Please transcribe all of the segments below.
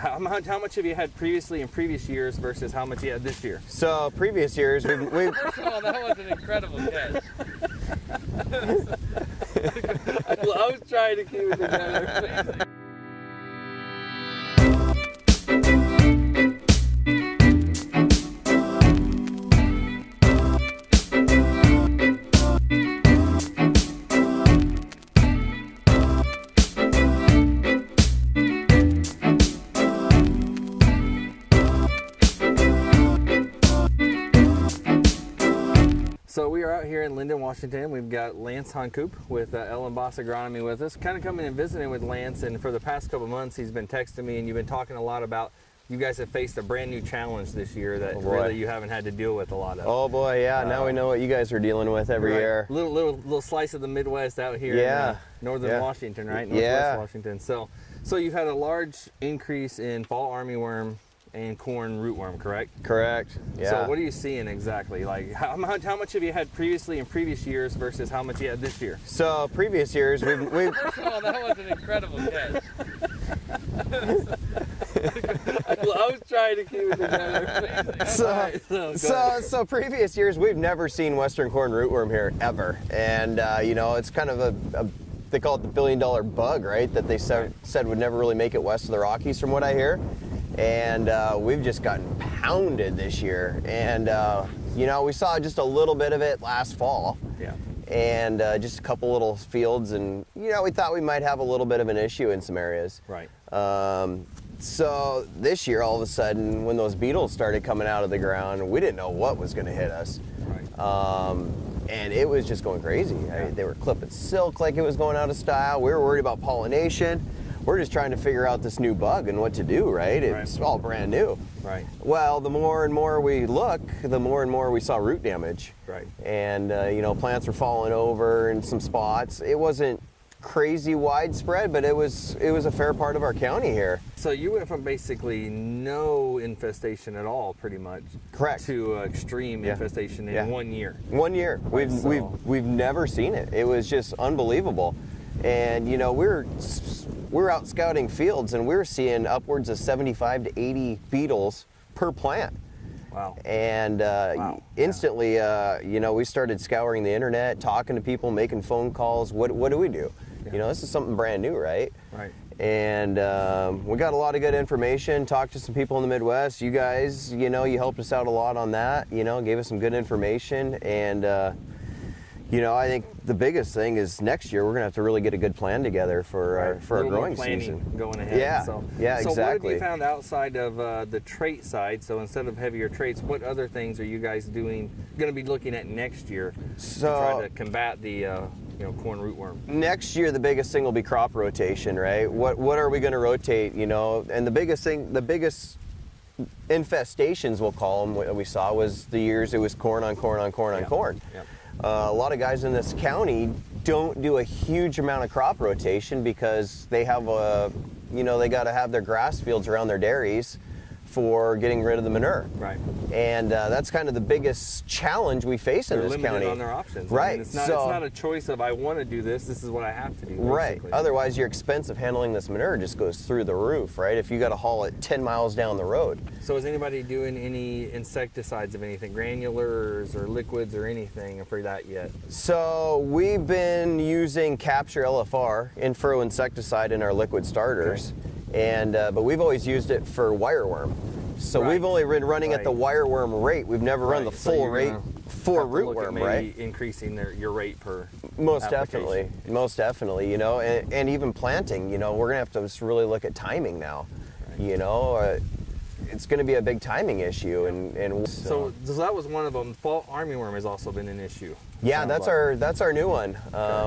how much have you had previously in previous years versus how much you had this year? So previous years, we've first of all, that was an incredible catch. I was trying to keep it together. So we are out here in Linden, Washington. We've got Lance Honkoop with Elenbaas Agronomy with us. Kind of coming and visiting with Lance, and for the past couple months he's been texting me, and you've been talking a lot about you guys have faced a brand new challenge this year that really you haven't had to deal with a lot of. Oh boy, yeah, now we know what you guys are dealing with every year. Little slice of the Midwest out here in northern Washington, right? Northwest Washington. So you've had a large increase in fall armyworm and corn rootworm, correct? Correct, yeah. So what are you seeing exactly? Like, how much have you had previously in previous years versus how much you had this year? So previous years, we've first of all, that was an incredible catch. I was trying to keep it together. So previous years, we've never seen western corn rootworm here, ever. And, you know, it's kind of they call it the billion-dollar bug, right? That they said would never really make it west of the Rockies, from what I hear. And we've just gotten pounded this year, and you know, we saw just a little bit of it last fall, and just a couple little fields, and you know, we thought we might have a little bit of an issue in some areas, right? So this year, all of a sudden, when those beetles started coming out of the ground, we didn't know what was going to hit us, right? And it was just going crazy. I mean, they were clipping silk like it was going out of style. We were worried about pollination. We're just trying to figure out this new bug and what to do, right? It's all brand new. Right. Well, the more and more we look, the more and more we saw root damage. Right. And, you know, plants were falling over in some spots. It wasn't crazy widespread, but it was a fair part of our county here. So you went from basically no infestation at all, pretty much, correct, to extreme infestation in 1 year. 1 year. Right. We've never seen it. It was just unbelievable. And you know, we're out scouting fields, and we're seeing upwards of 75 to 80 beetles per plant. Wow. And instantly, you know, we started scouring the internet, talking to people, making phone calls. What do we do? You know, this is something brand new, right? Right. And we got a lot of good information, talked to some people in the Midwest. You guys, you know, you helped us out a lot on that, you know, gave us some good information. And you know, I think the biggest thing is next year we're gonna have to really get a good plan together for our growing season going ahead. Yeah, so exactly. What have you found outside of the trait side? So instead of heavier traits, what other things are you guys gonna be looking at next year to try to combat the you know, corn rootworm? Next year, the biggest thing will be crop rotation, right? What are we gonna rotate? You know, and the biggest infestations, we'll call them, what we saw was the years it was corn on corn on corn on corn. Yep. A lot of guys in this county don't do a huge amount of crop rotation because they have you know, they got to have their grass fields around their dairies for getting rid of the manure. Right. And that's kind of the biggest challenge we face in this county. They're limited on their options. Right. I mean, it's not a choice of I want to do this. This is what I have to do. Right. Basically. Otherwise, your expense of handling this manure just goes through the roof, right? If you got to haul it 10 miles down the road. So is anybody doing any insecticides of anything, granulars or liquids or anything for that yet? So we've been using Capture LFR, in-furrow insecticide, in our liquid starters. Okay. And but we've always used it for wireworm, so we've only been running at the wireworm rate. We've never run the full rate for rootworm, right? Increasing your rate per most definitely, you know, and even planting. You know, we're gonna have to just really look at timing now. Right. You know, it's gonna be a big timing issue, so that was one of them. Fall armyworm has also been an issue. Yeah, that's our new one.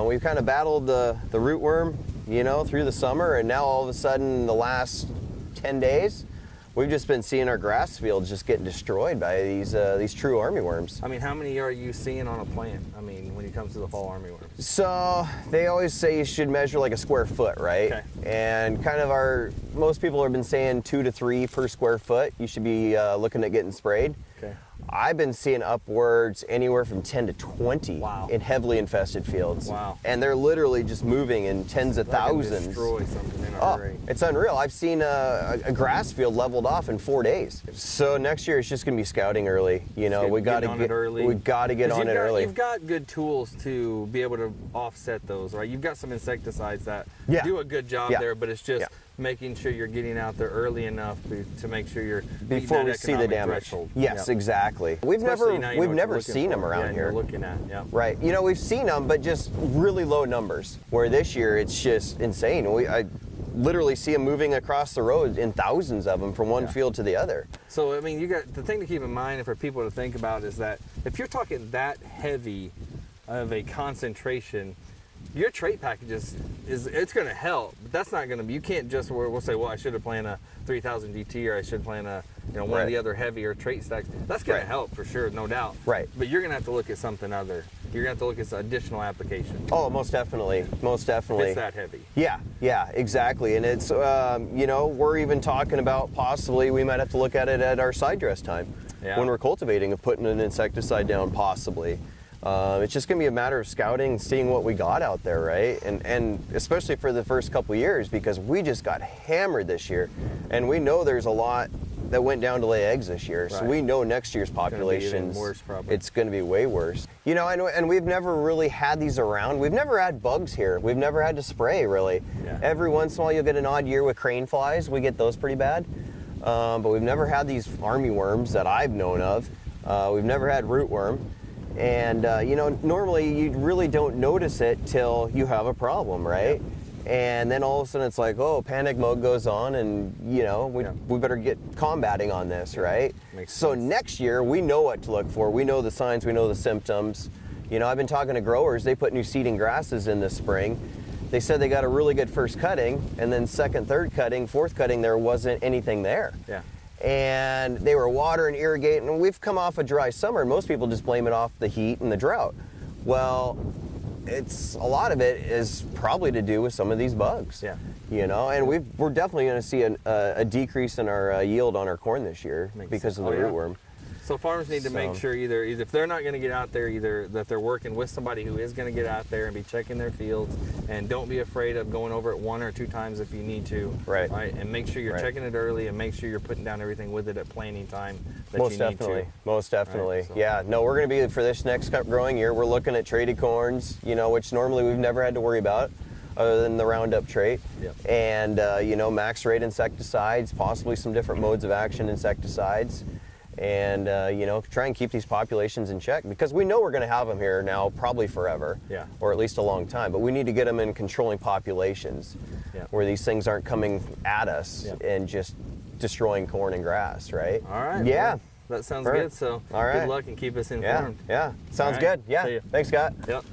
We've kind of battled the rootworm, you know, through the summer, and now all of a sudden the last 10 days we've just been seeing our grass fields just getting destroyed by these true armyworms. I mean, how many are you seeing on a plant? I mean, when it comes to the fall armyworm? So they always say you should measure like a square foot, right? Okay. And kind of most people have been saying 2 to 3 per square foot you should be looking at getting sprayed. Okay. I've been seeing upwards anywhere from 10 to 20 wow. in heavily infested fields. Wow. And they're literally just moving in tens of thousands. Destroy something in a hurry. It's unreal. I've seen a grass field leveled off in 4 days. So next year it's just going to be scouting early. You know, we got to get on it early. We got to get on it early. You've got good tools to be able to offset those, right? You've got some insecticides that yeah. do a good job yeah. there, but it's just yeah. making sure you're getting out there early enough to make sure you're before we see the damage. Threshold. Yes, yep. exactly. We've never seen them around yeah, here. Looking at, yep. right? You know, we've seen them, but just really low numbers. Where this year it's just insane. I literally see them moving across the road in thousands of them from one yeah. field to the other. So I mean, you got the thing to keep in mind and for people to think about is that if you're talking that heavy of a concentration. Your trait packages it's going to help, but that's not going to be. You can't just we'll say, well, I should have planned a 3000 DT or I should plan a one right. of the other heavier trait stacks. That's going right. to help for sure, no doubt. Right. But you're going to have to look at something other. You're going to have to look at additional application. Oh, most definitely, most definitely. It's that heavy. Yeah, yeah, exactly. And it's you know, we're even talking about possibly we might have to look at it at our side dress time yeah. when we're cultivating and putting an insecticide down possibly. It's just gonna be a matter of scouting and seeing what we got out there, right? And especially for the first couple years, because we just got hammered this year. And we know there's a lot that went down to lay eggs this year. Right. So we know next year's populations, it's gonna be way worse. You know, and we've never really had these around. We've never had bugs here. We've never had to spray, really. Yeah. Every once in a while, you'll get an odd year with crane flies. We get those pretty bad. But we've never had these army worms that I've known of. We've never had rootworm. And you know, normally you really don't notice it till you have a problem, right? Yeah. And then all of a sudden it's like, oh, panic mode goes on, and you know, we better get combating on this, right? Makes so sense. Next year we know what to look for. We know the signs, we know the symptoms. You know, I've been talking to growers. They put new seeding grasses in this spring. They said they got a really good first cutting, and then second, third cutting, fourth cutting, there wasn't anything there. Yeah. And they were water and irrigating, and we've come off a dry summer, and most people just blame it off the heat and the drought. Well, it's a lot of it is probably to do with some of these bugs. Yeah. You know, and we're definitely going to see a decrease in our yield on our corn this year because of the rootworm. So farmers need to make sure either if they're not going to get out there, either that they're working with somebody who is going to get out there and be checking their fields, and don't be afraid of going over it one or two times if you need to. Right. Right? And make sure you're checking it early, and make sure you're putting down everything with it at planting time that you need to. Most definitely. Most definitely. Right, so. Yeah. No, we're going to be, for this next cup growing year, we're looking at traity corns, you know, which normally we've never had to worry about other than the Roundup trait. Yep. And, you know, max rate insecticides, possibly some different modes of action insecticides. And you know, try and keep these populations in check, because we know we're going to have them here now probably forever, yeah, or at least a long time. But we need to get them in controlling populations, yeah, where these things aren't coming at us, yeah, and just destroying corn and grass, right? All right. Yeah, well, that sounds good. So all right, good luck and keep us informed. Yeah, yeah, sounds good. Yeah, thanks, Scott. Yep.